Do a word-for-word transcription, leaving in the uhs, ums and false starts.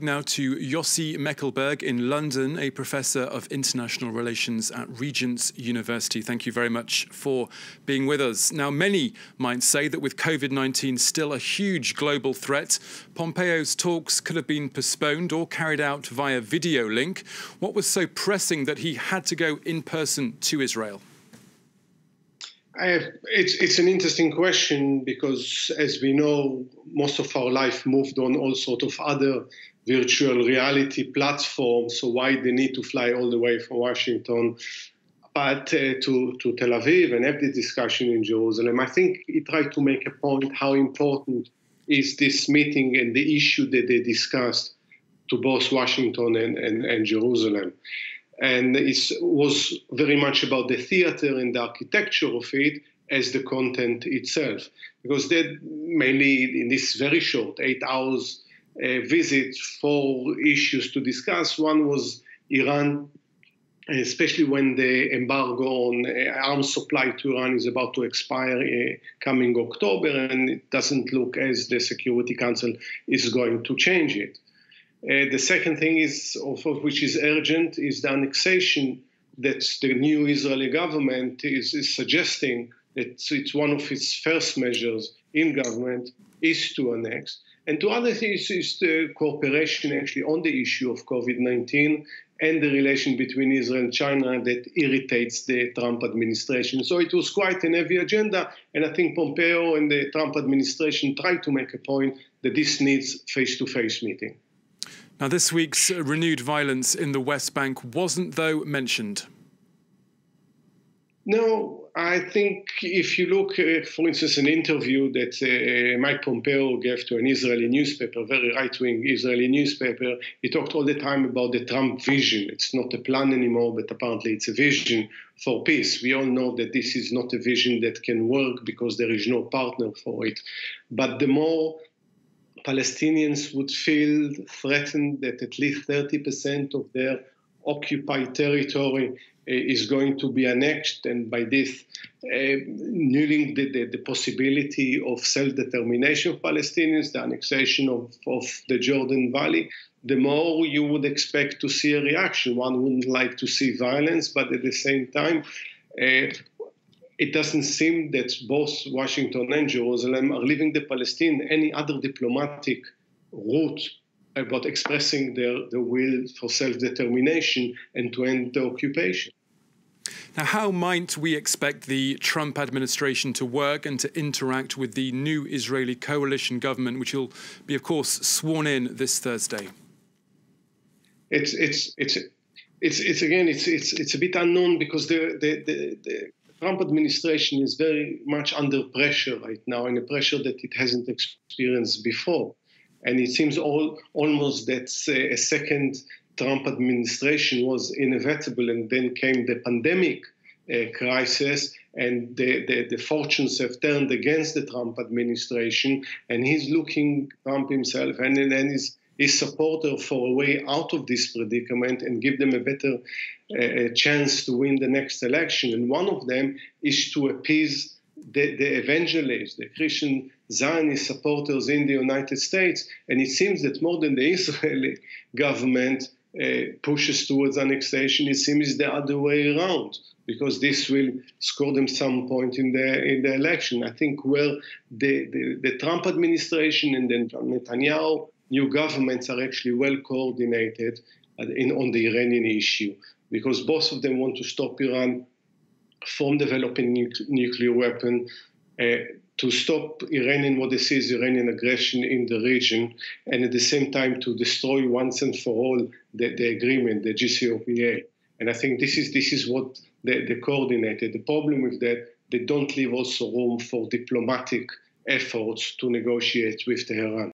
Now to Yossi Meckelberg in London, a professor of international relations at Regent's University. Thank you very much for being with us. Now, many might say that with COVID nineteen still a huge global threat, Pompeo's talks could have been postponed or carried out via video link. What was so pressing that he had to go in person to Israel? I, it's, it's an interesting question because, as we know, most of our life moved on all sorts of other virtual reality platforms, so why the need to fly all the way from Washington but uh, to, to Tel Aviv and have the discussion in Jerusalem? I think he tried to make a point how important is this meeting and the issue that they discussed to both Washington and, and, and Jerusalem. And it was very much about the theater and the architecture of it as the content itself. Because that mainly in this very short eight hours uh, visit, four issues to discuss. One was Iran, especially when the embargo on uh, arms supply to Iran is about to expire uh, coming October, and it doesn't look as the Security Council is going to change it. Uh, the second thing is, of, of which is urgent, is the annexation that the new Israeli government is, is suggesting that it's, it's one of its first measures in government is to annex. And two other things is the cooperation actually on the issue of COVID nineteen and the relation between Israel and China that irritates the Trump administration. So it was quite an heavy agenda, and I think Pompeo and the Trump administration tried to make a point that this needs face-to-face meeting. Now, this week's renewed violence in the West Bank wasn't, though, mentioned. No, I think if you look, uh, for instance, an interview that uh, Mike Pompeo gave to an Israeli newspaper, very right-wing Israeli newspaper, he talked all the time about the Trump vision. It's not a plan anymore, but apparently it's a vision for peace. We all know that this is not a vision that can work because there is no partner for it. But the more Palestinians would feel threatened that at least thirty percent of their occupied territory is going to be annexed, and by this uh, nulling the, the, the possibility of self-determination of Palestinians, the annexation of, of the Jordan Valley, the more you would expect to see a reaction. One wouldn't like to see violence, but at the same time, uh, it doesn't seem that both Washington and Jerusalem are leaving the Palestinians any other diplomatic route about expressing their, their will for self-determination and to end the occupation. Now, how might we expect the Trump administration to work and to interact with the new Israeli coalition government, which will be, of course, sworn in this Thursday? It's, it's, it's, it's, it's again, it's, it's, it's a bit unknown because the, the, the, the The Trump administration is very much under pressure right now, and a pressure that it hasn't experienced before. And it seems all, almost that uh, a second Trump administration was inevitable, and then came the pandemic uh, crisis, and the, the, the fortunes have turned against the Trump administration, and he's looking, Trump himself, and then his, his supporter for a way out of this predicament and give them a better a chance to win the next election. And one of them is to appease the, the evangelists, the Christian Zionist supporters in the United States. And it seems that more than the Israeli government uh, pushes towards annexation, it seems the other way around, because this will score them some point in the, in the election. I think where the, the, the Trump administration and then Netanyahu, new governments are actually well coordinated in, on the Iranian issue, because both of them want to stop Iran from developing nu nuclear weapon, uh, to stop Iranian, what they see is Iranian aggression in the region, and at the same time to destroy once and for all the, the agreement, the J C P O A. And I think this is, this is what they, they coordinated. The problem with that, they don't leave also room for diplomatic efforts to negotiate with Tehran.